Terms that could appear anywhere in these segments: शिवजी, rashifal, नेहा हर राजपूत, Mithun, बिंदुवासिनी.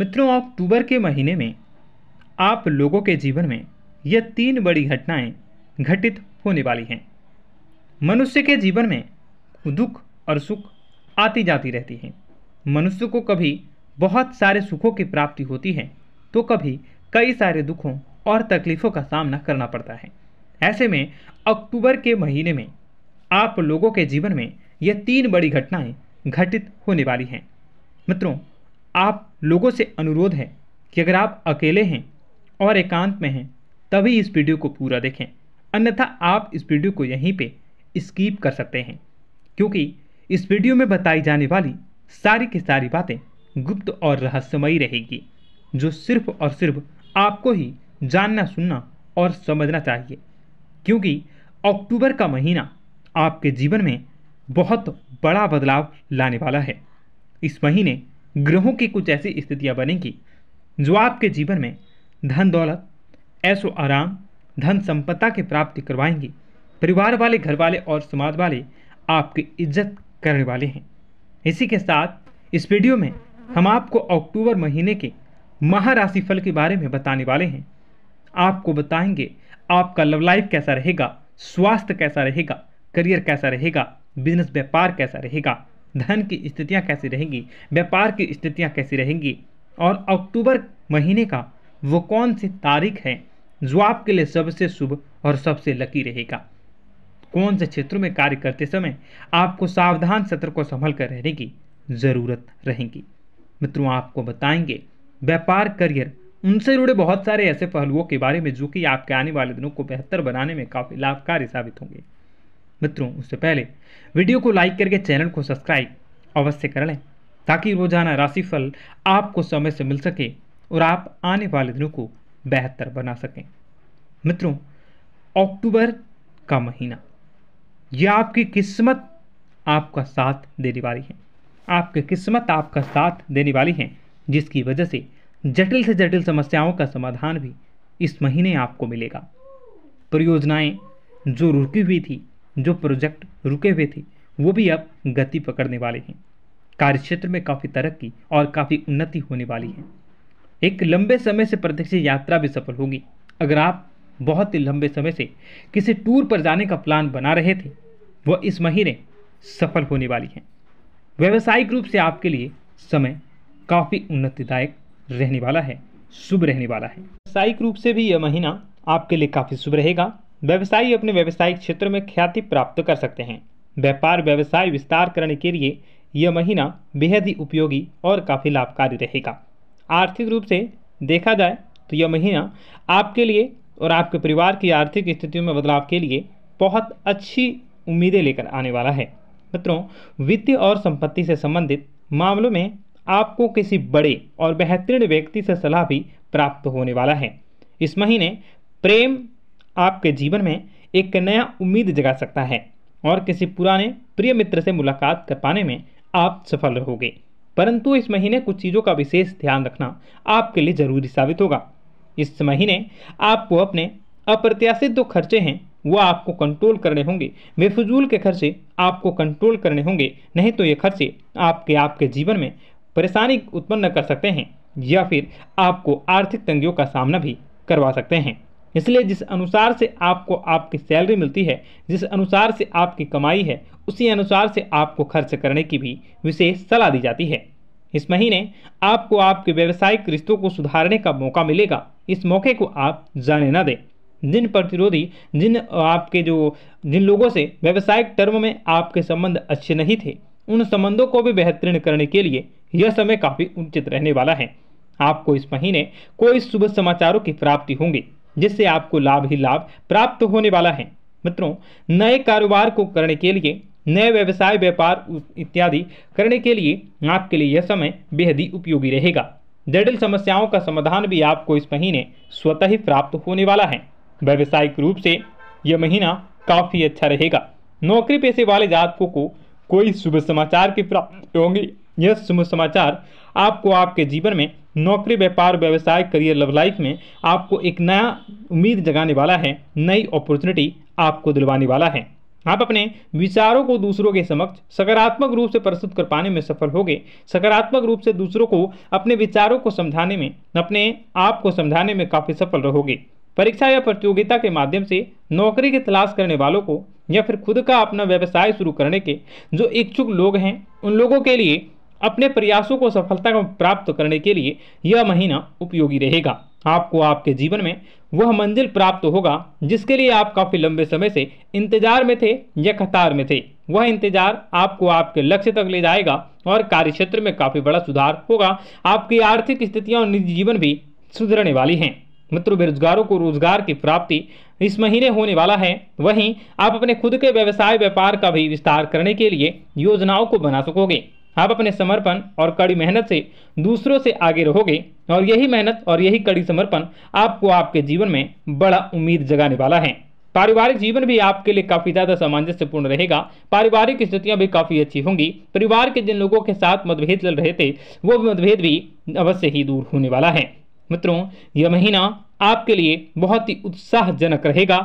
मित्रों, अक्टूबर के महीने में आप लोगों के जीवन में ये तीन बड़ी घटनाएं घटित होने वाली हैं। मनुष्य के जीवन में दुख और सुख आती जाती रहती है। मनुष्य को कभी बहुत सारे सुखों की प्राप्ति होती है तो कभी कई सारे दुखों और तकलीफ़ों का सामना करना पड़ता है। ऐसे में अक्टूबर के महीने में आप लोगों के जीवन में ये तीन बड़ी घटनाएं घटित होने वाली हैं। मित्रों, आप लोगों से अनुरोध है कि अगर आप अकेले हैं और एकांत में हैं तभी इस वीडियो को पूरा देखें, अन्यथा आप इस वीडियो को यहीं पे स्किप कर सकते हैं, क्योंकि इस वीडियो में बताई जाने वाली सारी की सारी बातें गुप्त और रहस्यमयी रहेगी, जो सिर्फ और सिर्फ आपको ही जानना, सुनना और समझना चाहिए, क्योंकि अक्टूबर का महीना आपके जीवन में बहुत बड़ा बदलाव लाने वाला है। इस महीने ग्रहों की कुछ ऐसी स्थितियां बनेंगी जो आपके जीवन में धन दौलत, ऐशो आराम, धन संपदा की प्राप्ति करवाएंगी। परिवार वाले, घर वाले और समाज वाले आपकी इज्जत करने वाले हैं। इसी के साथ इस वीडियो में हम आपको अक्टूबर महीने के महाराशिफल के बारे में बताने वाले हैं। आपको बताएंगे आपका लव लाइफ कैसा रहेगा, स्वास्थ्य कैसा रहेगा, करियर कैसा रहेगा, बिजनेस व्यापार कैसा रहेगा, धन की स्थितियां कैसी रहेंगी, व्यापार की स्थितियां कैसी रहेंगी, और अक्टूबर महीने का वो कौन सी तारीख है जो आपके लिए सबसे शुभ और सबसे लकी रहेगा। कौन से क्षेत्रों में कार्य करते समय आपको सावधान, सतर्क और संभल कर रहने की ज़रूरत रहेगी। मित्रों, आपको बताएंगे व्यापार, करियर, उनसे जुड़े बहुत सारे ऐसे पहलुओं के बारे में जो कि आपके आने वाले दिनों को बेहतर बनाने में काफ़ी लाभकारी साबित होंगे। मित्रों, उससे पहले वीडियो को लाइक करके चैनल को सब्सक्राइब अवश्य कर लें, ताकि रोजाना राशिफल आपको समय से मिल सके और आप आने वाले दिनों को बेहतर बना सकें। मित्रों, अक्टूबर का महीना यह आपकी किस्मत आपका साथ देने वाली है। आपकी किस्मत आपका साथ देने वाली है, जिसकी वजह से जटिल समस्याओं का समाधान भी इस महीने आपको मिलेगा। परियोजनाएं जो रुकी हुई थी, जो प्रोजेक्ट रुके हुए थे, वो भी अब गति पकड़ने वाले हैं। कार्यक्षेत्र में काफ़ी तरक्की और काफ़ी उन्नति होने वाली है। एक लंबे समय से प्रतीक्षित यात्रा भी सफल होगी। अगर आप बहुत ही लंबे समय से किसी टूर पर जाने का प्लान बना रहे थे, वह इस महीने सफल होने वाली है। व्यावसायिक रूप से आपके लिए समय काफ़ी उन्नतिदायक रहने वाला है, शुभ रहने वाला है। व्यावसायिक रूप से भी यह महीना आपके लिए काफ़ी शुभ रहेगा। व्यवसायी अपने व्यावसायिक क्षेत्र में ख्याति प्राप्त कर सकते हैं। व्यापार व्यवसाय विस्तार करने के लिए यह महीना बेहद ही उपयोगी और काफ़ी लाभकारी रहेगा। आर्थिक रूप से देखा जाए तो यह महीना आपके लिए और आपके परिवार की आर्थिक स्थितियों में बदलाव के लिए बहुत अच्छी उम्मीदें लेकर आने वाला है। मित्रों, वित्त और संपत्ति से संबंधित मामलों में आपको किसी बड़े और बेहतरीन व्यक्ति से सलाह भी प्राप्त होने वाला है। इस महीने प्रेम आपके जीवन में एक नया उम्मीद जगा सकता है और किसी पुराने प्रिय मित्र से मुलाकात कर पाने में आप सफल रहोगे, परंतु इस महीने कुछ चीज़ों का विशेष ध्यान रखना आपके लिए जरूरी साबित होगा। इस महीने आपको अपने अप्रत्याशित जो खर्चे हैं वो आपको कंट्रोल करने होंगे। बेफिजूल के खर्चे आपको कंट्रोल करने होंगे, नहीं तो ये खर्चे आपके जीवन में परेशानी उत्पन्न कर सकते हैं या फिर आपको आर्थिक तंगियों का सामना भी करवा सकते हैं। इसलिए जिस अनुसार से आपको आपकी सैलरी मिलती है, जिस अनुसार से आपकी कमाई है, उसी अनुसार से आपको खर्च करने की भी विशेष सलाह दी जाती है। इस महीने आपको आपके व्यावसायिक रिश्तों को सुधारने का मौका मिलेगा। इस मौके को आप जाने ना दें। जिन प्रतिरोधी, जिन लोगों से व्यावसायिक टर्म में आपके संबंध अच्छे नहीं थे, उन संबंधों को भी बेहतरीन करने के लिए यह समय काफ़ी उचित रहने वाला है। आपको इस महीने कोई शुभ समाचारों की प्राप्ति होंगी, जिससे आपको लाभ ही लाभ प्राप्त होने वाला है। मित्रों, नए कारोबार को करने के लिए, नए व्यवसाय, व्यापार इत्यादि करने के लिए आपके लिए यह समय बेहद ही उपयोगी रहेगा। जटिल समस्याओं का समाधान भी आपको इस महीने स्वतः ही प्राप्त होने वाला है। व्यावसायिक रूप से यह महीना काफ़ी अच्छा रहेगा। नौकरी पेशे वाले जातकों को कोई शुभ समाचार की प्राप्ति होंगी। यह शुभ समाचार आपको आपके जीवन में नौकरी, व्यापार, व्यवसाय, करियर, लव लाइफ में आपको एक नया उम्मीद जगाने वाला है, नई अपॉर्चुनिटी आपको दिलवाने वाला है। आप अपने विचारों को दूसरों के समक्ष सकारात्मक रूप से प्रस्तुत कर पाने में सफल होंगे। सकारात्मक रूप से दूसरों को अपने विचारों को समझाने में, अपने आप को समझाने में काफ़ी सफल रहोगे। परीक्षा या प्रतियोगिता के माध्यम से नौकरी की तलाश करने वालों को या फिर खुद का अपना व्यवसाय शुरू करने के जो इच्छुक लोग हैं, उन लोगों के लिए अपने प्रयासों को सफलता को प्राप्त करने के लिए यह महीना उपयोगी रहेगा। आपको आपके जीवन में वह मंजिल प्राप्त होगा जिसके लिए आप काफ़ी लंबे समय से इंतजार में थे या कतार में थे। वह इंतजार आपको आपके लक्ष्य तक ले जाएगा और कार्यक्षेत्र में काफ़ी बड़ा सुधार होगा। आपकी आर्थिक स्थितियां और निजी जीवन भी सुधरने वाली हैं। मित्रों, बेरोजगारों को रोजगार की प्राप्ति इस महीने होने वाला है। वहीं आप अपने खुद के व्यवसाय व्यापार का भी विस्तार करने के लिए योजनाओं को बना सकोगे। आप अपने समर्पण और कड़ी मेहनत से दूसरों से आगे रहोगे और यही मेहनत और यही कड़ी समर्पण आपको आपके जीवन में बड़ा उम्मीद जगाने वाला है। पारिवारिक जीवन भी आपके लिए काफ़ी ज़्यादा सामंजस्यपूर्ण रहेगा। पारिवारिक स्थितियाँ भी काफ़ी अच्छी होंगी। परिवार के जिन लोगों के साथ मतभेद चल रहे थे वो मतभेद भी अवश्य ही दूर होने वाला है। मित्रों, यह महीना आपके लिए बहुत ही उत्साहजनक रहेगा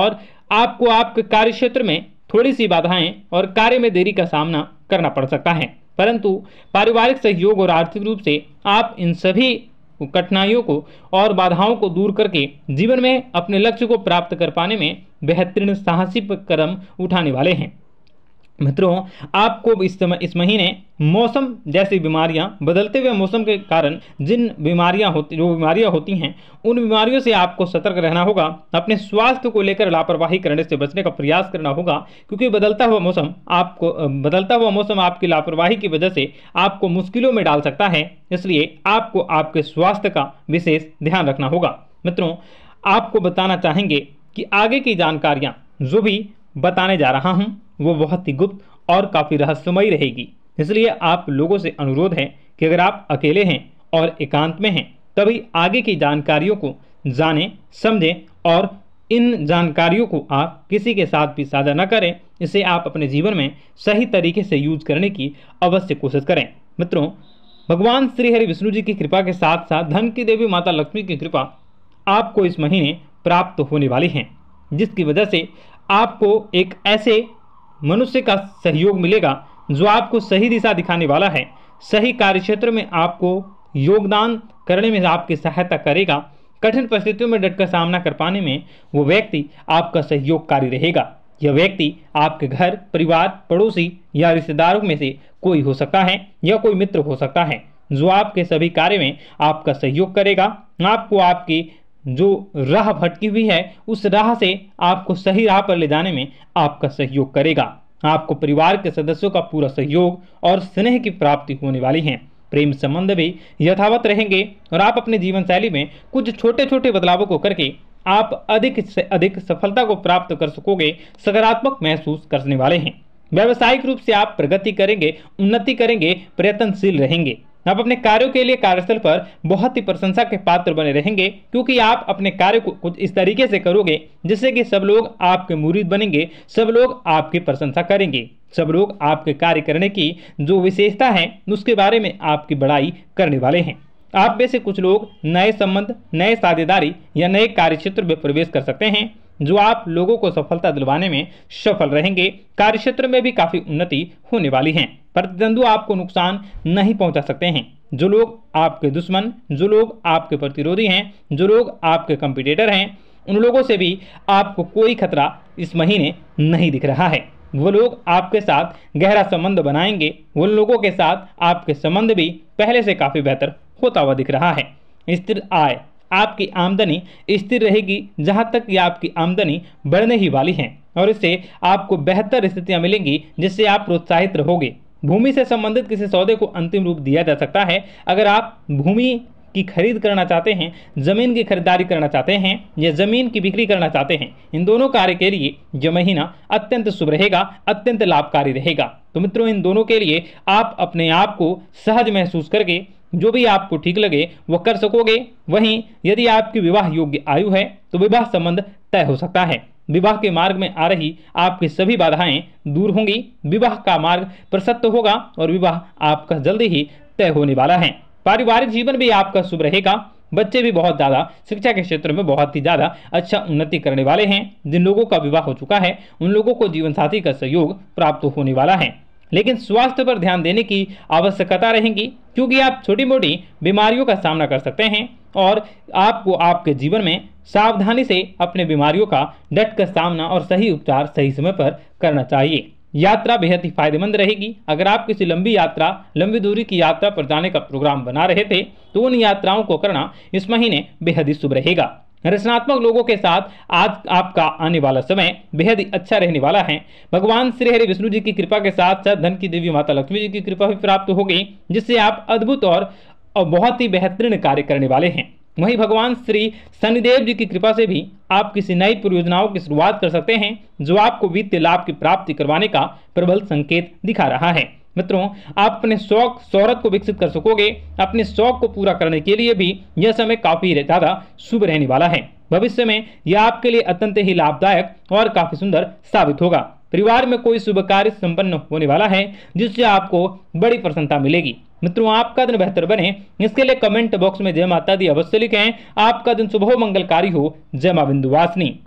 और आपको आपके कार्य क्षेत्र में थोड़ी सी बाधाएं और कार्य में देरी का सामना करना पड़ सकता है, परंतु पारिवारिक सहयोग और आर्थिक रूप से आप इन सभी कठिनाइयों को और बाधाओं को दूर करके जीवन में अपने लक्ष्य को प्राप्त कर पाने में बेहतरीन साहसी कदम उठाने वाले हैं। मित्रों, आपको इस समय इस महीने मौसम जैसी बीमारियां, बदलते हुए मौसम के कारण जिन बीमारियां होती हैं, उन बीमारियों से आपको सतर्क रहना होगा। अपने स्वास्थ्य को लेकर लापरवाही करने से बचने का प्रयास करना होगा, क्योंकि बदलता हुआ मौसम आपकी लापरवाही की वजह से आपको मुश्किलों में डाल सकता है। इसलिए आपको आपके स्वास्थ्य का विशेष ध्यान रखना होगा। मित्रों, आपको बताना चाहेंगे कि आगे की जानकारियाँ जो भी बताने जा रहा हूँ वो बहुत ही गुप्त और काफ़ी रहस्यमयी रहेगी। इसलिए आप लोगों से अनुरोध है कि अगर आप अकेले हैं और एकांत में हैं तभी आगे की जानकारियों को जानें, समझें और इन जानकारियों को आप किसी के साथ भी साझा न करें। इसे आप अपने जीवन में सही तरीके से यूज करने की अवश्य कोशिश करें। मित्रों, भगवान श्री हरि विष्णु जी की कृपा के साथ साथ धन की देवी माता लक्ष्मी की कृपा आपको इस महीने प्राप्त होने वाली हैं, जिसकी वजह से आपको एक ऐसे मनुष्य का सहयोग मिलेगा जो आपको सही दिशा दिखाने वाला है, सही कार्यक्षेत्र में आपको योगदान करने में आपकी सहायता करेगा। कठिन परिस्थितियों में डटकर सामना कर पाने में वो व्यक्ति आपका सहयोगकारी रहेगा। यह व्यक्ति आपके घर, परिवार, पड़ोसी या रिश्तेदारों में से कोई हो सकता है या कोई मित्र हो सकता है जो आपके सभी कार्य में आपका सहयोग करेगा। आपको आपकी जो राह भटकी हुई है उस राह से आपको सही राह पर ले जाने में आपका सहयोग करेगा। आपको परिवार के सदस्यों का पूरा सहयोग और स्नेह की प्राप्ति होने वाली है। प्रेम संबंध भी यथावत रहेंगे और आप अपने जीवन शैली में कुछ छोटे छोटे बदलावों को करके आप अधिक से अधिक सफलता को प्राप्त कर सकोगे। सकारात्मक महसूस करने वाले हैं। व्यावसायिक रूप से आप प्रगति करेंगे, उन्नति करेंगे, प्रयत्नशील रहेंगे। आप अपने कार्यों के लिए कार्यस्थल पर बहुत ही प्रशंसा के पात्र बने रहेंगे, क्योंकि आप अपने कार्य को कुछ इस तरीके से करोगे जिससे कि सब लोग आपके मुरीद बनेंगे, सब लोग आपकी प्रशंसा करेंगे, सब लोग आपके कार्य करने की जो विशेषता है उसके बारे में आपकी बड़ाई करने वाले हैं। आप में से कुछ लोग नए संबंध, नए साझेदारी या नए कार्यक्षेत्र में प्रवेश कर सकते हैं जो आप लोगों को सफलता दिलवाने में सफल रहेंगे। कार्यक्षेत्र में भी काफ़ी उन्नति होने वाली है। प्रतिद्वंद्वी आपको नुकसान नहीं पहुंचा सकते हैं। जो लोग आपके दुश्मन, जो लोग आपके प्रतिरोधी हैं, जो लोग आपके कॉम्पिटिटर हैं, उन लोगों से भी आपको कोई खतरा इस महीने नहीं दिख रहा है। वो लोग आपके साथ गहरा संबंध बनाएंगे। उन लोगों के साथ आपके संबंध भी पहले से काफ़ी बेहतर होता हुआ दिख रहा है। स्थिर आय, आपकी आमदनी स्थिर रहेगी, जहां तक कि आपकी आमदनी बढ़ने ही वाली है और इससे आपको बेहतर स्थितियां मिलेंगी जिससे आप प्रोत्साहित रहोगे। भूमि से संबंधित किसी सौदे को अंतिम रूप दिया जा सकता है। अगर आप भूमि की खरीद करना चाहते हैं, ज़मीन की खरीदारी करना चाहते हैं या ज़मीन की बिक्री करना चाहते हैं, इन दोनों कार्य के लिए यह महीना अत्यंत शुभ रहेगा, अत्यंत लाभकारी रहेगा। तो मित्रों, इन दोनों के लिए आप अपने आप को सहज महसूस करके जो भी आपको ठीक लगे वो कर सकोगे। वहीं यदि आपकी विवाह योग्य आयु है तो विवाह संबंध तय हो सकता है। विवाह के मार्ग में आ रही आपकी सभी बाधाएं दूर होंगी। विवाह का मार्ग प्रशस्त होगा और विवाह आपका जल्दी ही तय होने वाला है। पारिवारिक जीवन भी आपका शुभ रहेगा। बच्चे भी बहुत ज़्यादा शिक्षा के क्षेत्र में बहुत ही ज़्यादा अच्छा उन्नति करने वाले हैं। जिन लोगों का विवाह हो चुका है उन लोगों को जीवन साथी का सहयोग प्राप्त होने वाला है, लेकिन स्वास्थ्य पर ध्यान देने की आवश्यकता रहेगी क्योंकि आप छोटी मोटी बीमारियों का सामना कर सकते हैं और आपको आपके जीवन में सावधानी से अपने बीमारियों का डट कर सामना और सही उपचार सही समय पर करना चाहिए। यात्रा बेहद ही फायदेमंद रहेगी। अगर आप किसी लंबी दूरी की यात्रा पर जाने का प्रोग्राम बना रहे थे तो उन यात्राओं को करना इस महीने बेहद ही शुभ रहेगा। रचनात्मक लोगों के साथ आज आपका आने वाला समय बेहद ही अच्छा रहने वाला है। भगवान श्री हरि विष्णु जी की कृपा के साथ साथ धन की देवी माता लक्ष्मी जी की कृपा भी प्राप्त होगी, जिससे आप अद्भुत और बहुत ही बेहतरीन कार्य करने वाले हैं। वहीं भगवान श्री शनिदेव जी की कृपा से भी आप किसी नई परियोजनाओं की शुरुआत कर सकते हैं जो आपको वित्तीय लाभ की प्राप्ति करवाने का प्रबल संकेत दिखा रहा है। मित्रों, आप अपने शौक शोहरत को विकसित कर सकोगे। अपने शौक को पूरा करने के लिए भी यह समय काफ़ी ज़्यादा शुभ रहने वाला है। भविष्य में यह आपके लिए अत्यंत ही लाभदायक और काफ़ी सुंदर साबित होगा। परिवार में कोई शुभ कार्य संपन्न होने वाला है जिससे आपको बड़ी प्रसन्नता मिलेगी। मित्रों, आपका दिन बेहतर बने इसके लिए कमेंट बॉक्स में जय माता दी अवश्य लिखें। आपका दिन शुभ हो, मंगलकारी हो। जय मां बिंदुवासिनी।